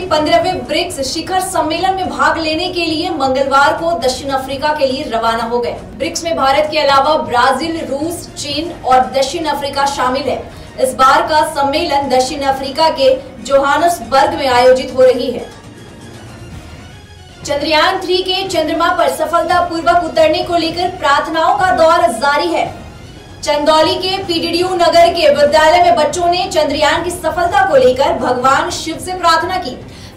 की 15वें ब्रिक्स शिखर सम्मेलन में भाग लेने के लिए मंगलवार को दक्षिण अफ्रीका के लिए रवाना हो गए। ब्रिक्स में भारत के अलावा ब्राजील, रूस, चीन और दक्षिण अफ्रीका शामिल है। इस बार का सम्मेलन दक्षिण अफ्रीका के जोहान्सबर्ग में आयोजित हो रही है। चंद्रयान 3 के चंद्रमा पर सफलतापूर्वक उतरने को लेकर प्रार्थनाओं का दौर जारी है। चंदौली के पीडीडीयू नगर के विद्यालय में बच्चों ने चंद्रयान की सफलता को लेकर भगवान शिव से प्रार्थना की,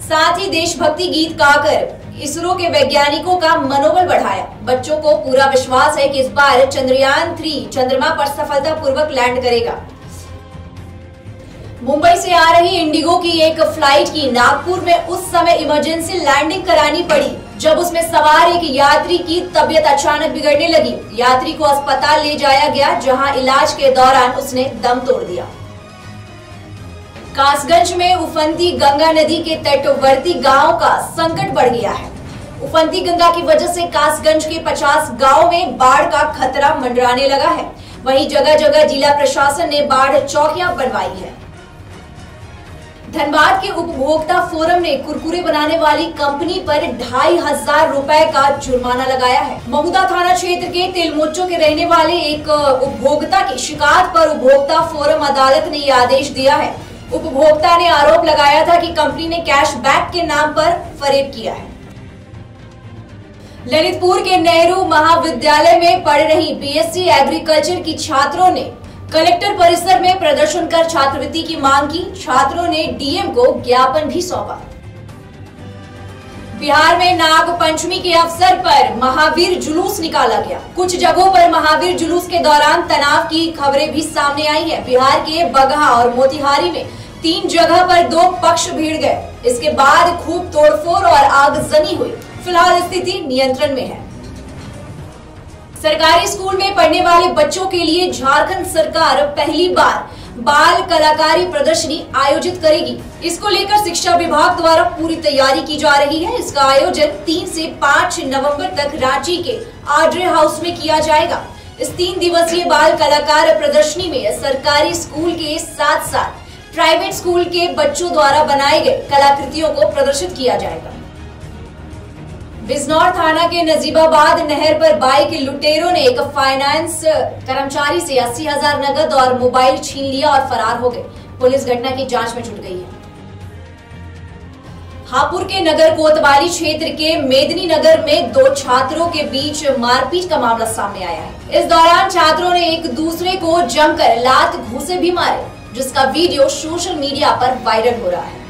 साथ ही देशभक्ति गीत गाकर इसरो के वैज्ञानिकों का मनोबल बढ़ाया। बच्चों को पूरा विश्वास है कि इस बार चंद्रयान 3 चंद्रमा पर सफलतापूर्वक लैंड करेगा। मुंबई से आ रही इंडिगो की एक फ्लाइट की नागपुर में उस समय इमरजेंसी लैंडिंग करानी पड़ी जब उसमें सवार एक यात्री की तबीयत अचानक बिगड़ने लगी। यात्री को अस्पताल ले जाया गया जहां इलाज के दौरान उसने दम तोड़ दिया। कासगंज में उफनती गंगा नदी के तटवर्ती गांव का संकट बढ़ गया है। उफनती गंगा की वजह से कासगंज के 50 गाँव में बाढ़ का खतरा मंडराने लगा है। वहीं जगह जगह जिला प्रशासन ने बाढ़ चौकियां बनवाई है। धनबाद के उपभोक्ता फोरम ने कुरकुरे बनाने वाली कंपनी पर 2500 रुपए का जुर्माना लगाया है। महुदा थाना क्षेत्र के तिलमोचो के रहने वाले एक उपभोक्ता की शिकायत पर उपभोक्ता फोरम अदालत ने यह आदेश दिया है। उपभोक्ता ने आरोप लगाया था कि कंपनी ने कैशबैक के नाम पर फरेब किया है। ललितपुर के नेहरू महाविद्यालय में पढ़ रही BSc एग्रीकल्चर की छात्रों ने कलेक्टर परिसर में प्रदर्शन कर छात्रवृत्ति की मांग की। छात्रों ने डीएम को ज्ञापन भी सौंपा। बिहार में नाग पंचमी के अवसर पर महावीर जुलूस निकाला गया। कुछ जगहों पर महावीर जुलूस के दौरान तनाव की खबरें भी सामने आई है। बिहार के बगहा और मोतिहारी में 3 जगह पर 2 पक्ष भीड़ गए। इसके बाद खूब तोड़फोड़ और आगजनी हुई। फिलहाल स्थिति नियंत्रण में है। सरकारी स्कूल में पढ़ने वाले बच्चों के लिए झारखंड सरकार पहली बार बाल कलाकारी प्रदर्शनी आयोजित करेगी। इसको लेकर शिक्षा विभाग द्वारा पूरी तैयारी की जा रही है। इसका आयोजन 3 से 5 नवंबर तक रांची के आगरे हाउस में किया जाएगा। इस 3 दिवसीय बाल कलाकार प्रदर्शनी में सरकारी स्कूल के साथ साथ प्राइवेट स्कूल के बच्चों द्वारा बनाए गए कलाकृतियों को प्रदर्शित किया जाएगा। बिजनौर थाना के नजीबाबाद नहर पर बाइक लुटेरों ने एक फाइनेंस कर्मचारी से 80,000 नकद और मोबाइल छीन लिया और फरार हो गए। पुलिस घटना की जांच में जुट गई है। हापुड़ के नगर कोतवाली क्षेत्र के मेदनी नगर में 2 छात्रों के बीच मारपीट का मामला सामने आया है। इस दौरान छात्रों ने एक दूसरे को जमकर लात घूंसे भी मारे, जिसका वीडियो सोशल मीडिया पर वायरल हो रहा है।